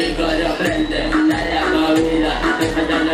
Mi coro prende, dale a movida, te faltan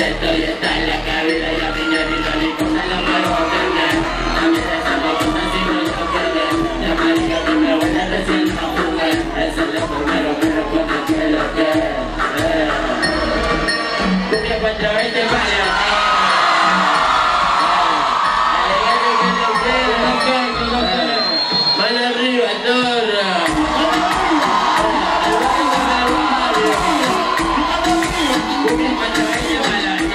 estoy está en la cabina y a mi negrito ninguna la puedo atender. A mí se llama con el signo yo quedé. La marica que me huele recién no jugué. Es el primero que recuerdo que lo que es. Cumbia 420 para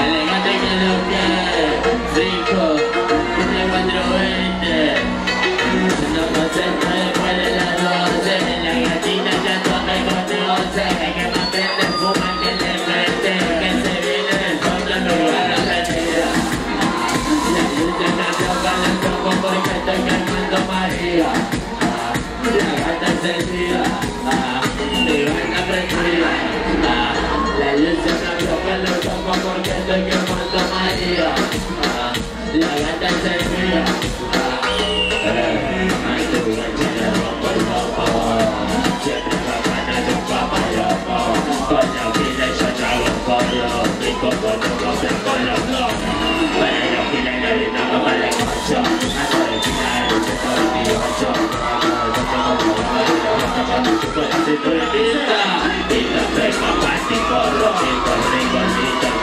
alegante que no quiero, no canto, no quiero. Mano arriba, torra.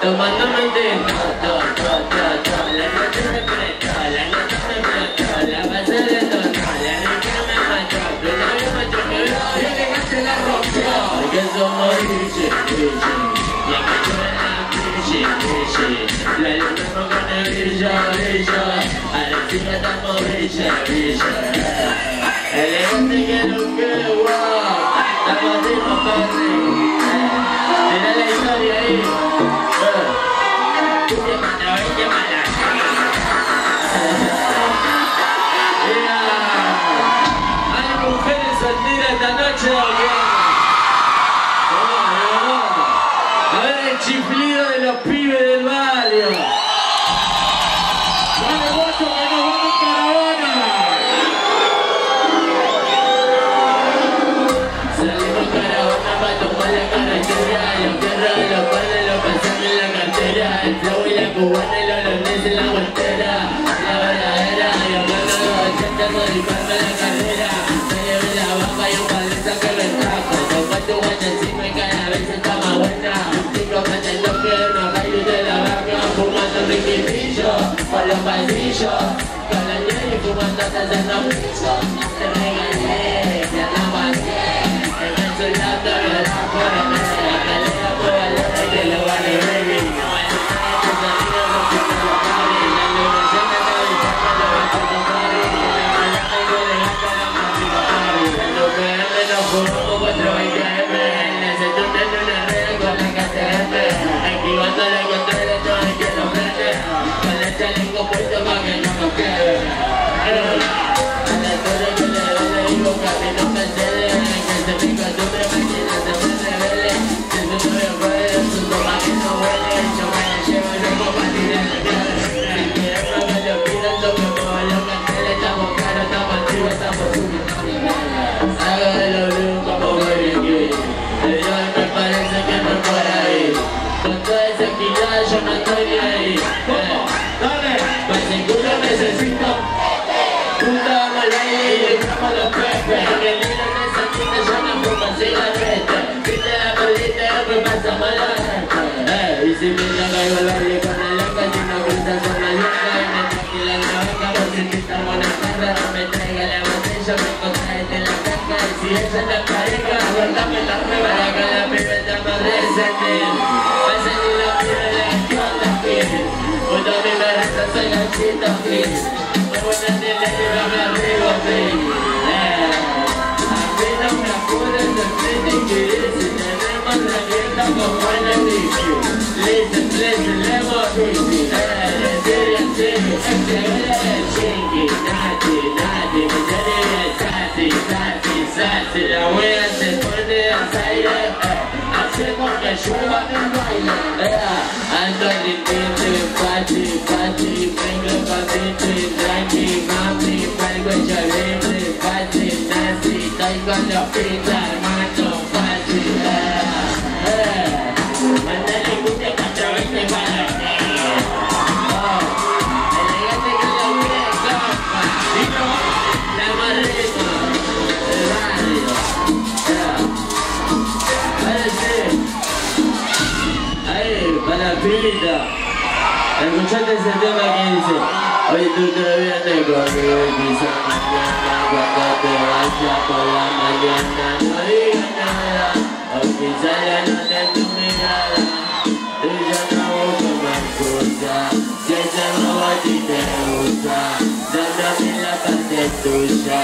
Tomando mente, la noche me presta, la noche Chiflido de los pibes del barrio. Dale voto que nos vamos caravana. Salimos caravana para tomar la carretera. Los perros, los padres, los pensantes en la cartera. El flow y la cubana y los holandés en la guantera. La verdadera, los perros de los 80 modificando la carrera. Se le ve la bamba y un padrón que lo encaja. Toma tu guacha encima y cada vez está más buena. Con los palillos, con la nieve y fumando hasta hacernos bichos. Te regalé, te alabaste, te resultando lo da por el mes. La calera por el hombre que lo vale, baby. No me dejes tus amigos rompiendo los cables. La iluminación de la guitarra lo va a tomar. La malaja y no le gasta la música. En tu PM nos jugamos 420M. En ese túnel de una red con la KTM. Activando la contraria, yo hay que no frene. Chalengo puesto pa' que no nos quede. A la torre que le vele y boca que no me cede. Que se pica tu prematina, se me revele. Si tú no me puedes, su toma que no huele. Yo me la llevo y luego partiré la cara. Si quieren no me lo pidan, lo que muevo los carteles. Estamos caros, estamos activos, estamos subiendo. Salgo de los blues como Burger King. Pero me parece que no es por ahí. Con toda esa esquina yo no estoy ni ahí. Y si piensa caigo la vieja en la loca, si no cruzas una vieja y me tranquila en la boca, por si estamos en la carga, no me traiga la botella, me contraete en la caja. Y si ella no aparezca, guardame la rueda, la cara pibe está más decente. Me sentí la pibe de la escuela, junto a mi barata soy ganchito, me voy a tener y me arribo, a mí no me apures, no me inquirir, si tenemos la mierda con buena edición. Listen, let me see. La wea se pone de aire, hacemos que llueva en el baile. Ando al intento, pati, vengo papito y tranqui, mami, palgo y chavete, pati, nazi, estoy con los pintas, macho, pati. Pilita, escuchate ese tema que dice: hoy tú te vienes conmigo y quizá mañana cuando te vayas por la mañana no digas nada, o quizá ya no te tu mirada, y yo no busco más cosas. Si ese robo a ti te gusta, dándome la parte tuya,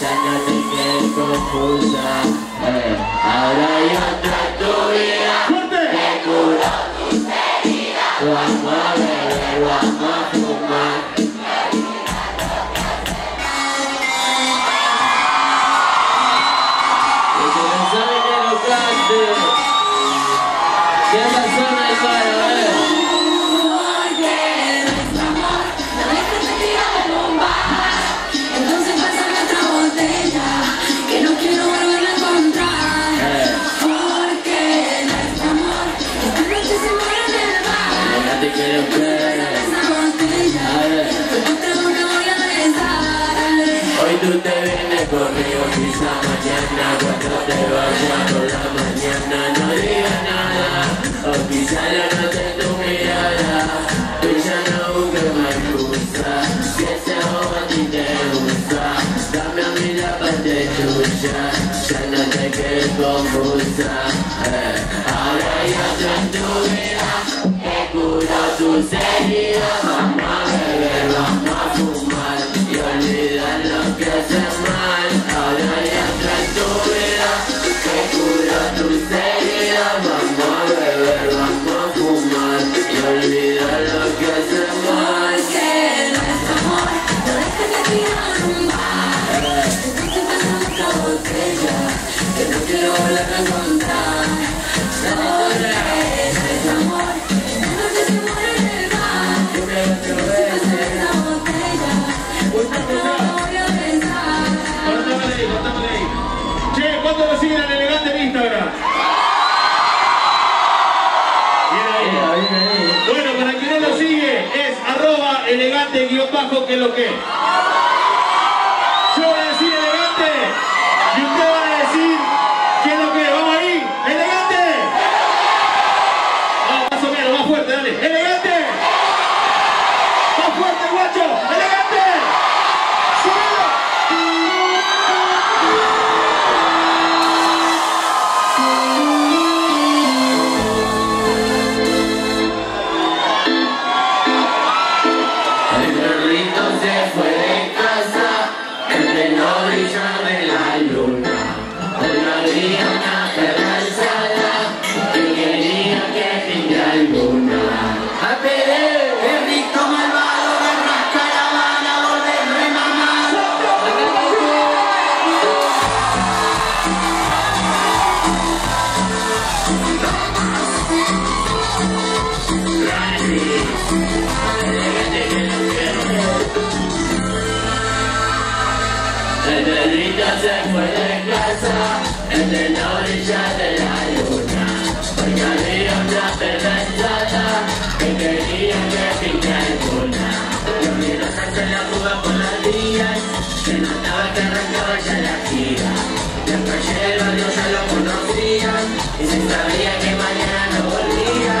ya no te quedes confusa. Ahora yo trato bien de curar. Vamos a beber, vamos a fumar. Y que no saben que lo cante. ¿Qué pasó, hermano? A ver. Porque nuestro amor no deja de tirar de bomba. Entonces pásame otra botella, que no quiero volver a encontrar. Porque nuestro amor esta noche se muere. Te quiero ver. Hoy tú te vienes conmigo, quizá mañana cuando te vayas por la mañana no digas nada, o quizá la noche en tu mirada, tú ya no busques más excusas. Si ese bobo a ti te gusta, dame a mí la parte tuya, ya no te 내게 너무사해. 아래 여전 노래야 해구려 두세리야 맘마에 왜 맘마구만 열리란 럽게 생활. 아래 여전 노래야 해구려 두세리야 맘마에 왜 맘마구만 열리란 럽게 생활. Say nice amor 너를 끝까지 하는 말 que no quiero volver a encontrar. Sobre ese amor que se muere en el mar, que me hace una botella hasta no lo voy a pensar. Contámosle ahí, contámosle ahí. Che, ¿cuánto lo siguen al elegante en Instagram? Bien ahí, bien ahí. Bueno, para quien no lo sigue es @elegante_ que es lo que. El perrito se fue de casa en la orilla de la luna, porque había una perversa que quería que picara alguna. Los miros se la fuga por las vías, se notaba que arrancaba ya la gira. Después del barrio ya lo conocían y se sabía que mañana no volvía.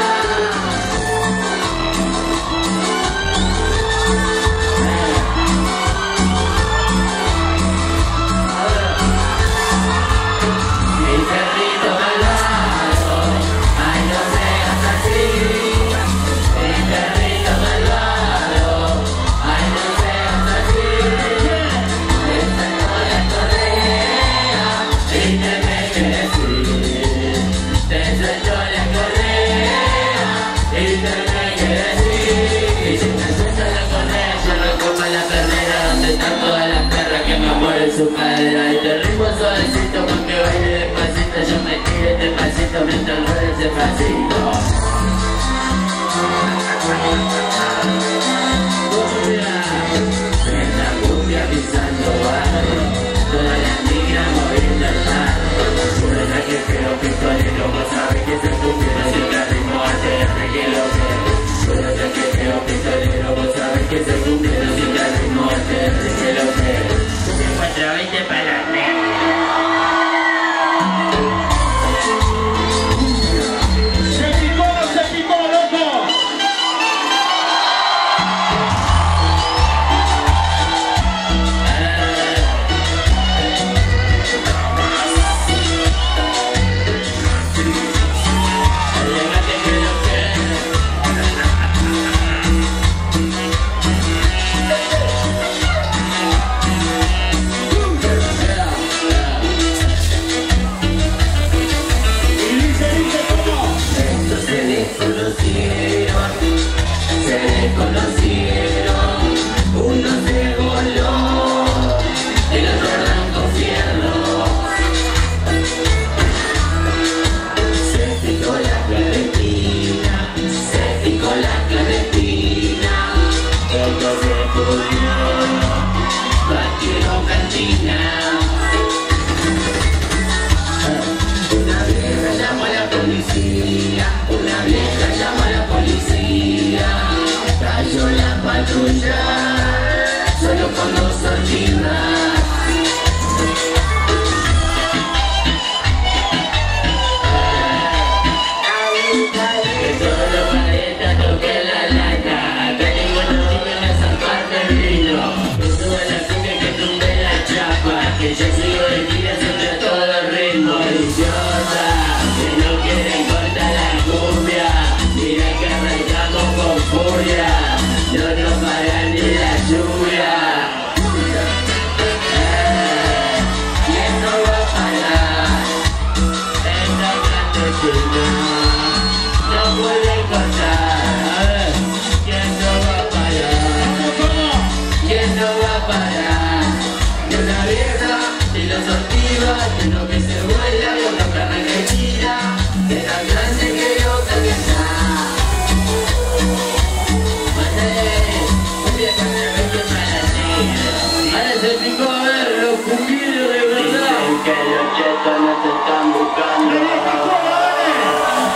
cubanos te están buscando.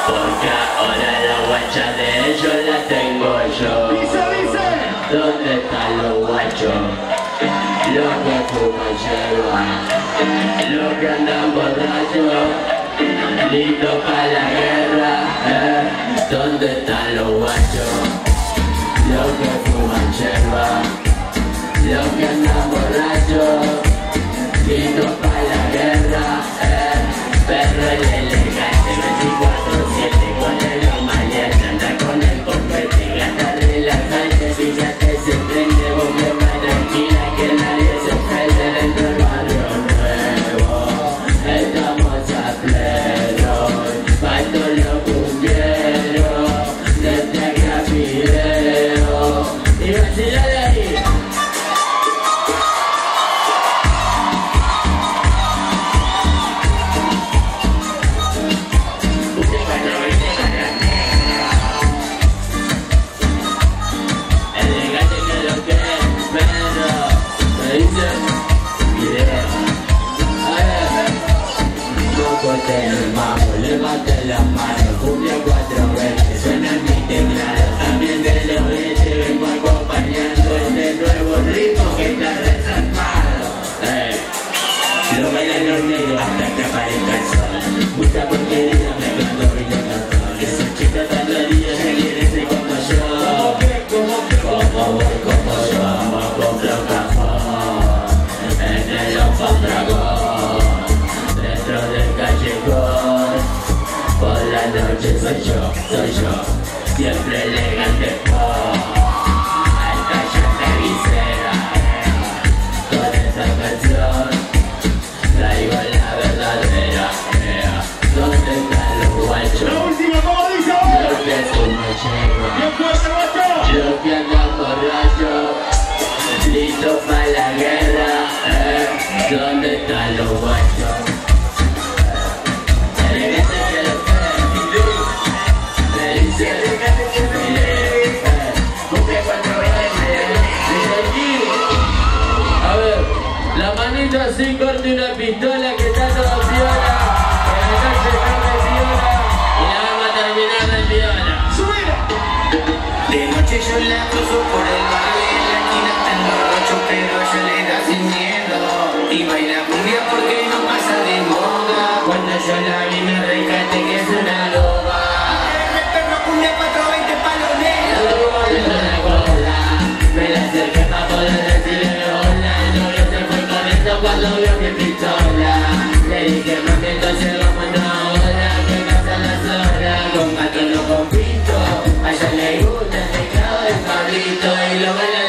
Porque ahora la guacha de ellos la tengo yo. ¿Dónde están los guachos? Los que fuman yerba, los que andan borrachos, listos para la guerra, ¿dónde están los guachos? Los que fuman yerba, los que andan borrachos, listos para la guerra, perro el elegante 24/7 con el loma y anda con el corpete, gata de la sangre, fíjate se prende, vos me va tranquila que nadie se prende dentro del barrio nuevo, estamos a pleno, falto los cumbieros, desde el grafideo, y vacilar de ahí. El mambo, levante las manos, cumbia 420, suena mi teclado, también de los veces vengo acompañando este nuevo ritmo que está resaltado. Lo bailan los negros hasta que aparezca el sol, mucha porquería mezclando vino con sol, esos chicos tan dolidos se quieren ser como yo, como voy como yo, vamos con flow cajón, entre los contragón. Del callejón, por la noche soy yo, siempre elegante hasta yo te quisiera, con esta canción traigo la verdadera, ¿dónde están los guachos? La última, como dice, los que fuman yerba, los que andan borrachos, listos para la guerra, ¿dónde están los guachos? Así corto una pistola que está todo piola, que la noche está re piola y la vamos a terminar de piola. ¡Subila! De noche yo la cruzo por el barrio y en la esquina están los rochos, pero yo le da sin miedo y baila cumbia porque no pasa de moda. Cuando yo la vi me rescaté que es una loba, me perro cumbia 420 palos negros. Le doy la cola, me la acerqué para poder decirle hola. El novio se fue corriendo cuando vio mi pistola, le dije mami entonces vámonos ahora, que pasan las horas, con gato no compito, a ella le gusta el teclado de Pablito y lo baila.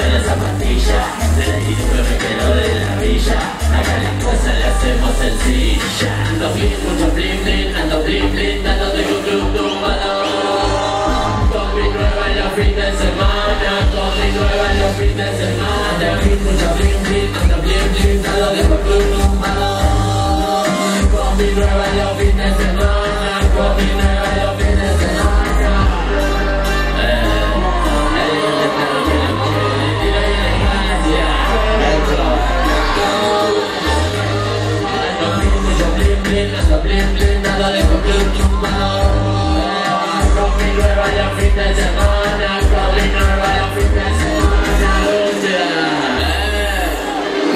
Apenas a pastilla, será que me recuerdo de la villa. Acá las cosas las hacemos sencillas. Ando bien, mucho bling bling, ando bling bling, dando de un club tumbado. Con mi nueva en los fines de semana, con mi nueva en los fines de semana. Mucho bling bling, ando bling bling, dando de un club tumbado. Con mi nueva en los fines de semana, con mi nueva en los fines de semana.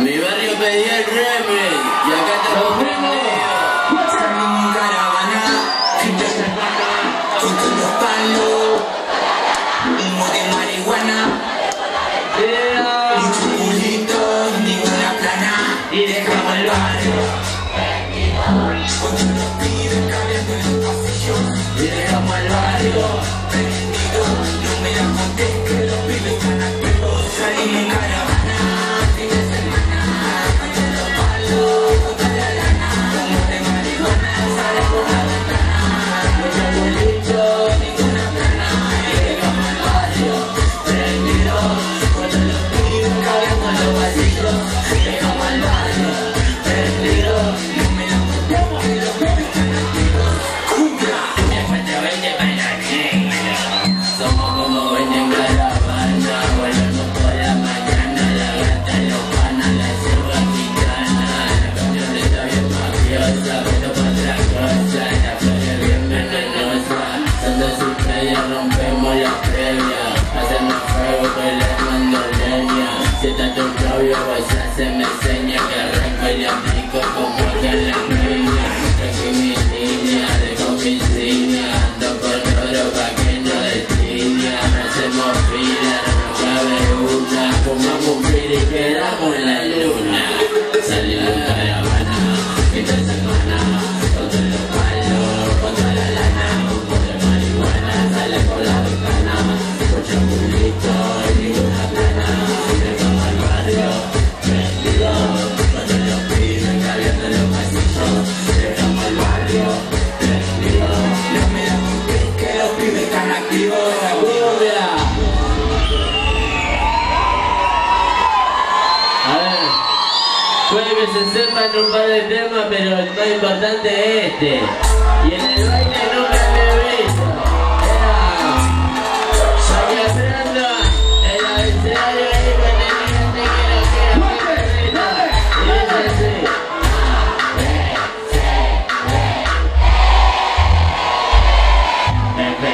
Mi barrio pedía el remen y acá te lo primo. Salgo en caravana, fin de semana, todos los palos, humo de marihuana, muchos culitos, ninguna plana, y dejamos el barrio. Cuando nos piden cambiando en los pasillos, le dejamos al barrio prendido. No me la conté que los pibes están activos. Salimos en caravana, fin de semana, con los palos, toda la lana, humo de marihuana, sale por la ventana. Mucho bolito, ninguna plana, le dejamos al barrio prendido. Cuando nos piden cambiando en los pasillos, le dejamos al barrio prendido. Rompemos la previa, hacemos fuego con las mandoleñas. Si está tu novio, pues se me enseña que arranco y le aplico como que en la peña. Traje mi línea, dejo mi línea, ando con oro pa' que no destiña. No hacemos fila, no cabe una, fumamos un fila y quedamos en la luna. Salimos en caravana, fin de semana, con todos los palos, con toda la lana. Puede que se sepan un par de temas, pero el más importante es este. Y en el baile nunca me he visto. Aquí entrando el abecedario ahí con el gigante que no quiero ver el grito. Y dice así. Me pequé, me pequé.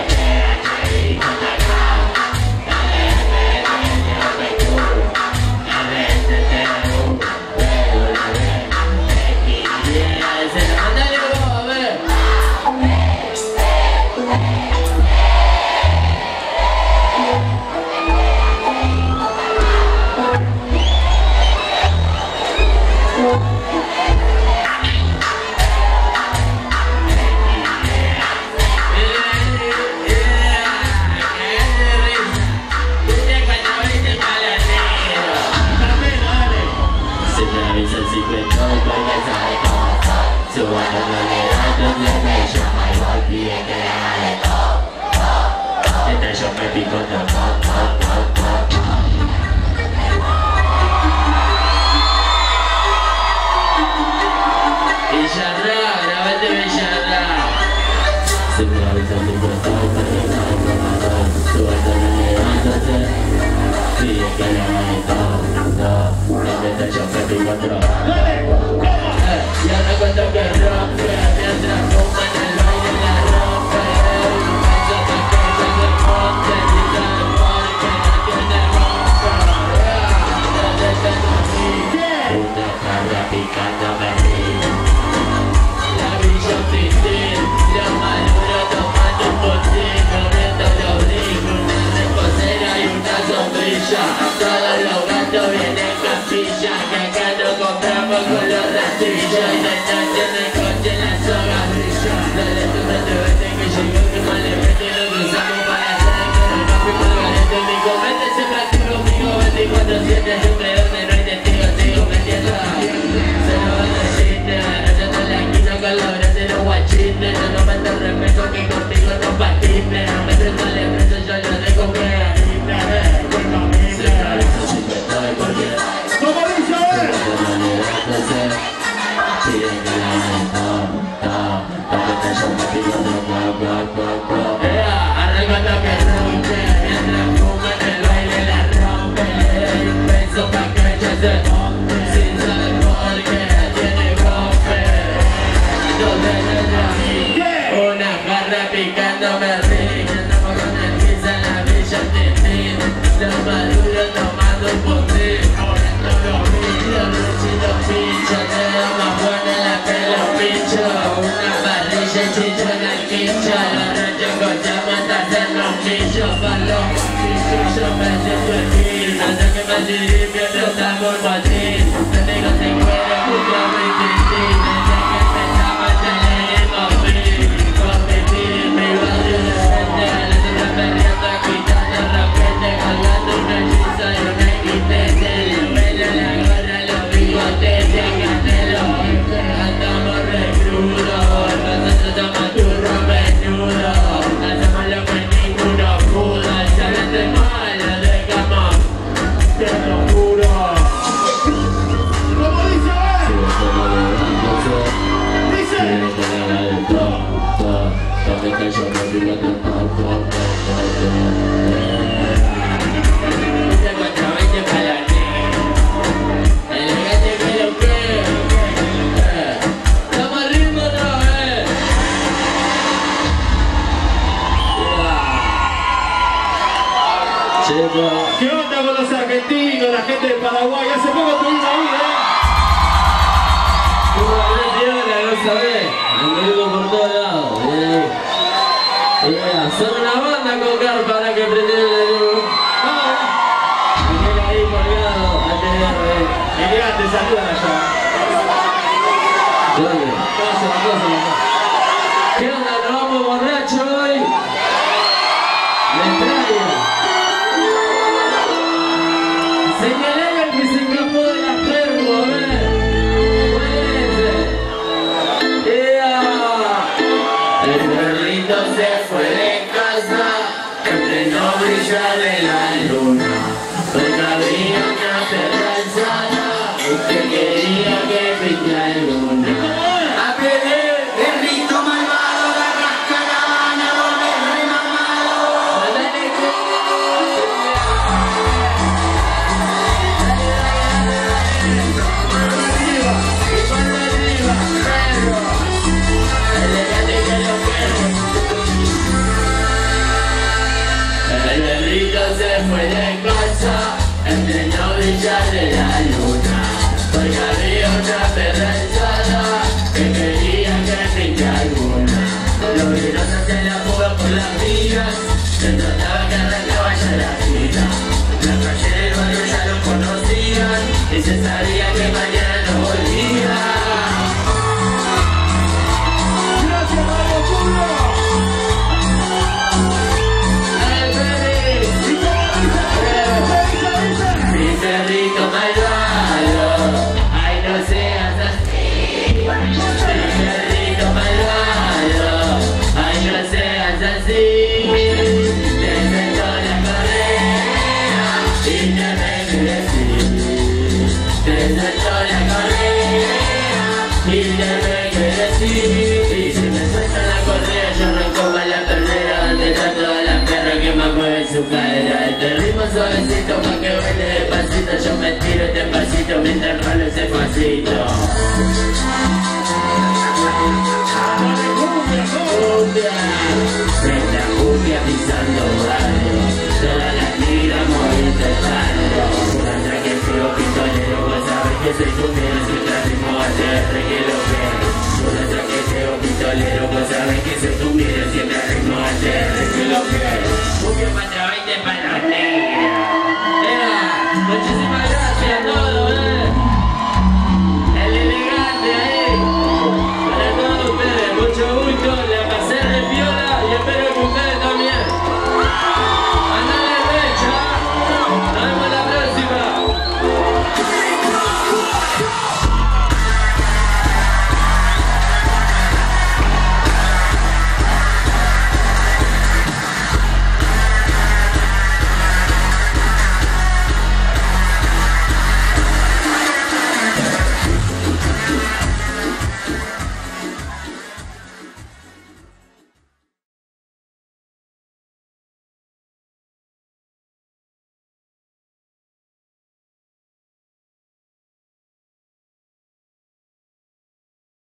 Vete, se practica conmigo, vete.